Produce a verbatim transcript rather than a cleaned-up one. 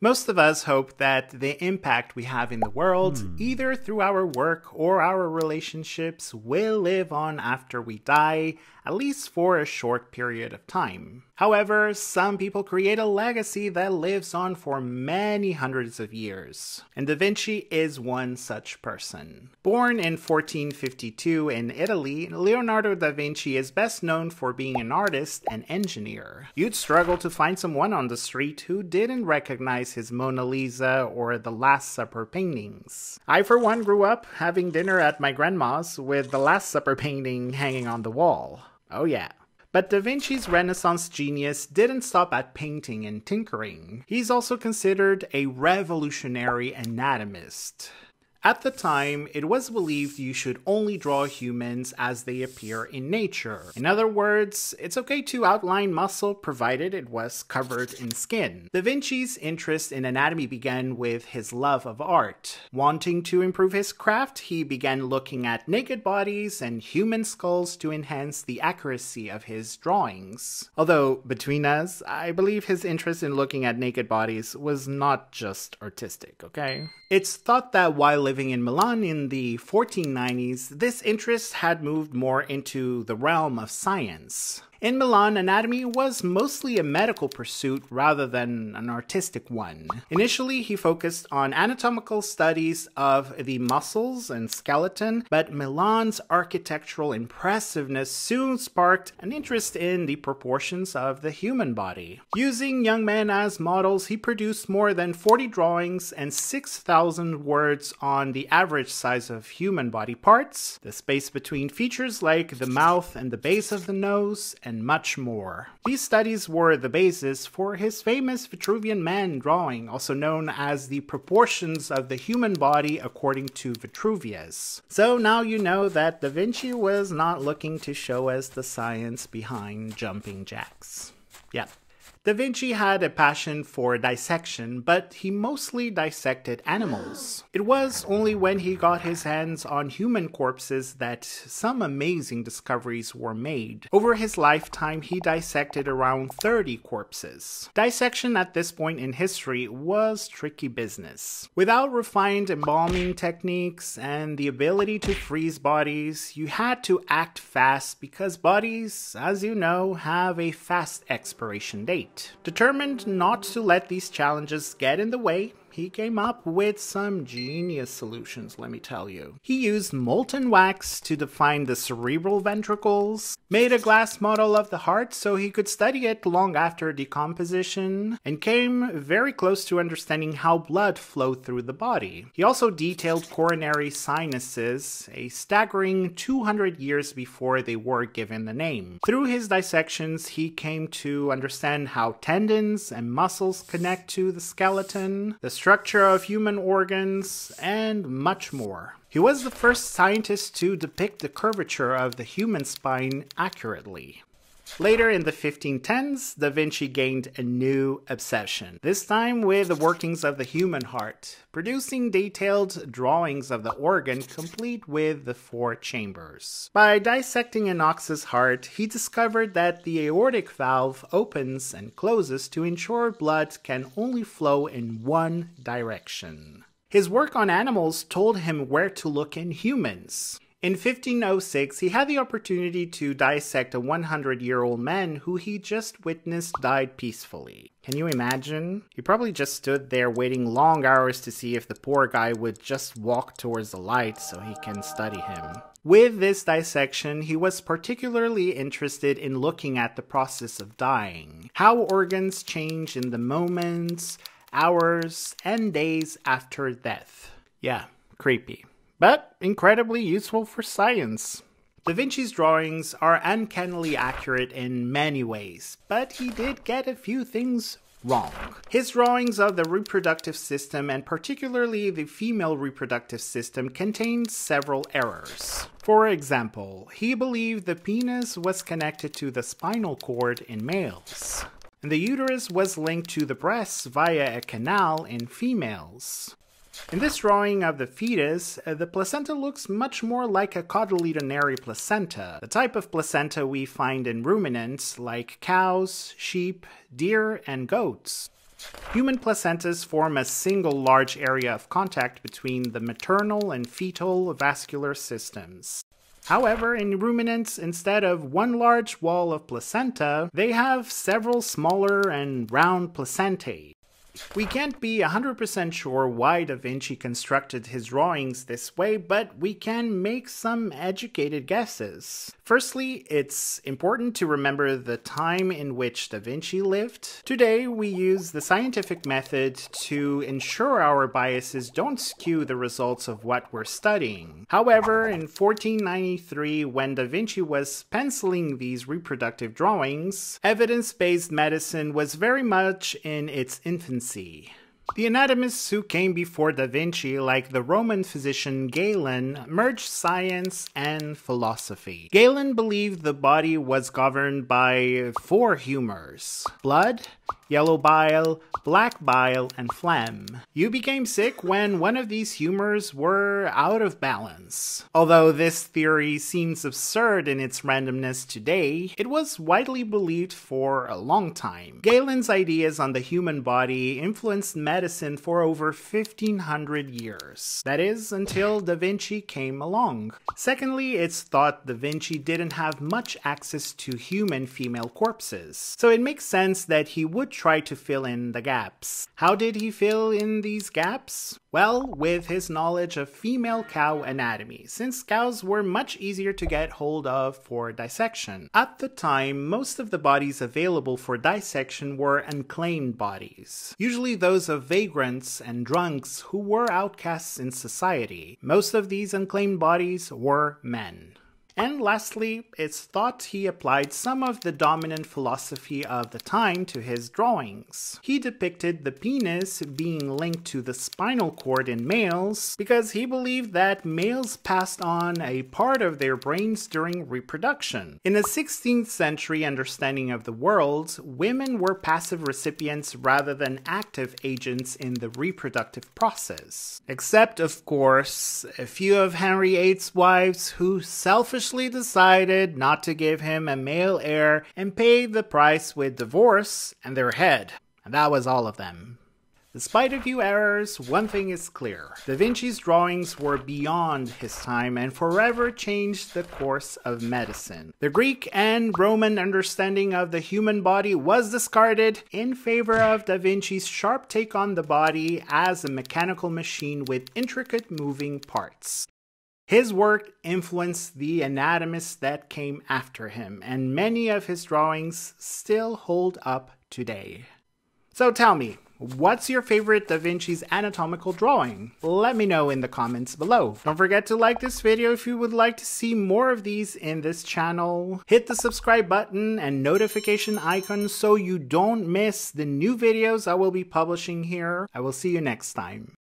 Most of us hope that the impact we have in the world, hmm. either through our work or our relationships, will live on after we die, at least for a short period of time. However, some people create a legacy that lives on for many hundreds of years, and Da Vinci is one such person. Born in fourteen fifty-two in Italy, Leonardo da Vinci is best known for being an artist and engineer. You'd struggle to find someone on the street who didn't recognize his Mona Lisa or the Last Supper paintings. I, for one, grew up having dinner at my grandma's with the Last Supper painting hanging on the wall. Oh yeah. But Da Vinci's Renaissance genius didn't stop at painting and tinkering. He's also considered a revolutionary anatomist. At the time, it was believed you should only draw humans as they appear in nature. In other words, it's okay to outline muscle provided it was covered in skin. Da Vinci's interest in anatomy began with his love of art. Wanting to improve his craft, he began looking at naked bodies and human skulls to enhance the accuracy of his drawings. Although, between us, I believe his interest in looking at naked bodies was not just artistic, okay? It's thought that while living in Milan in the fourteen nineties, this interest had moved more into the realm of science. In Milan, anatomy was mostly a medical pursuit rather than an artistic one. Initially, he focused on anatomical studies of the muscles and skeleton, but Milan's architectural impressiveness soon sparked an interest in the proportions of the human body. Using young men as models, he produced more than forty drawings and six thousand words on the average size of human body parts, the space between features like the mouth and the base of the nose, and much more. These studies were the basis for his famous Vitruvian Man drawing, also known as the proportions of the human body according to Vitruvius. So now you know that Da Vinci was not looking to show us the science behind jumping jacks. Yeah. Da Vinci had a passion for dissection, but he mostly dissected animals. It was only when he got his hands on human corpses that some amazing discoveries were made. Over his lifetime, he dissected around thirty corpses. Dissection at this point in history was tricky business. Without refined embalming techniques and the ability to freeze bodies, you had to act fast because bodies, as you know, have a fast expiration date. Determined not to let these challenges get in the way, he came up with some genius solutions, let me tell you. He used molten wax to define the cerebral ventricles, made a glass model of the heart so he could study it long after decomposition, and came very close to understanding how blood flowed through the body. He also detailed coronary sinuses, a staggering two hundred years before they were given the name. Through his dissections, he came to understand how tendons and muscles connect to the skeleton, the structure of human organs, and much more. He was the first scientist to depict the curvature of the human spine accurately. Later in the fifteen tens, Da Vinci gained a new obsession, this time with the workings of the human heart, producing detailed drawings of the organ complete with the four chambers. By dissecting an ox's heart, he discovered that the aortic valve opens and closes to ensure blood can only flow in one direction. His work on animals told him where to look in humans. In fifteen oh six, he had the opportunity to dissect a hundred-year-old man who he just witnessed died peacefully. Can you imagine? He probably just stood there waiting long hours to see if the poor guy would just walk towards the light so he can study him. With this dissection, he was particularly interested in looking at the process of dying, how organs change in the moments, hours, and days after death. Yeah, creepy. But incredibly useful for science. Da Vinci's drawings are uncannily accurate in many ways, but he did get a few things wrong. His drawings of the reproductive system, and particularly the female reproductive system, contained several errors. For example, he believed the penis was connected to the spinal cord in males, and the uterus was linked to the breasts via a canal in females. In this drawing of the fetus, the placenta looks much more like a cotyledonary placenta, the type of placenta we find in ruminants like cows, sheep, deer, and goats. Human placentas form a single large area of contact between the maternal and fetal vascular systems. However, in ruminants, instead of one large wall of placenta, they have several smaller and round placentae. We can't be one hundred percent sure why Da Vinci constructed his drawings this way, but we can make some educated guesses. Firstly, it's important to remember the time in which Da Vinci lived. Today, we use the scientific method to ensure our biases don't skew the results of what we're studying. However, in fourteen ninety-three, when Da Vinci was penciling these reproductive drawings, evidence-based medicine was very much in its infancy. The anatomists who came before Da Vinci, like the Roman physician Galen, merged science and philosophy. Galen believed the body was governed by four humors: blood, yellow bile, black bile, and phlegm. You became sick when one of these humors were out of balance. Although this theory seems absurd in its randomness today, it was widely believed for a long time. Galen's ideas on the human body influenced medicine for over fifteen hundred years. That is, until Da Vinci came along. Secondly, it's thought Da Vinci didn't have much access to human female corpses, so it makes sense that he would try to fill in the gaps. How did he fill in these gaps? Well, with his knowledge of female cow anatomy, since cows were much easier to get hold of for dissection. At the time, most of the bodies available for dissection were unclaimed bodies, usually those of vagrants and drunks who were outcasts in society. Most of these unclaimed bodies were men. And lastly, it's thought he applied some of the dominant philosophy of the time to his drawings. He depicted the penis being linked to the spinal cord in males because he believed that males passed on a part of their brains during reproduction. In a sixteenth century understanding of the world, women were passive recipients rather than active agents in the reproductive process. Except, of course, a few of Henry the eighth's wives who selfishly decided not to give him a male heir and paid the price with divorce and their head. And that was all of them. Despite a few errors, one thing is clear: Da Vinci's drawings were beyond his time and forever changed the course of medicine. The Greek and Roman understanding of the human body was discarded in favor of Da Vinci's sharp take on the body as a mechanical machine with intricate moving parts. His work influenced the anatomists that came after him, and many of his drawings still hold up today. So tell me, what's your favorite Da Vinci's anatomical drawing? Let me know in the comments below. Don't forget to like this video if you would like to see more of these in this channel. Hit the subscribe button and notification icon so you don't miss the new videos I will be publishing here. I will see you next time.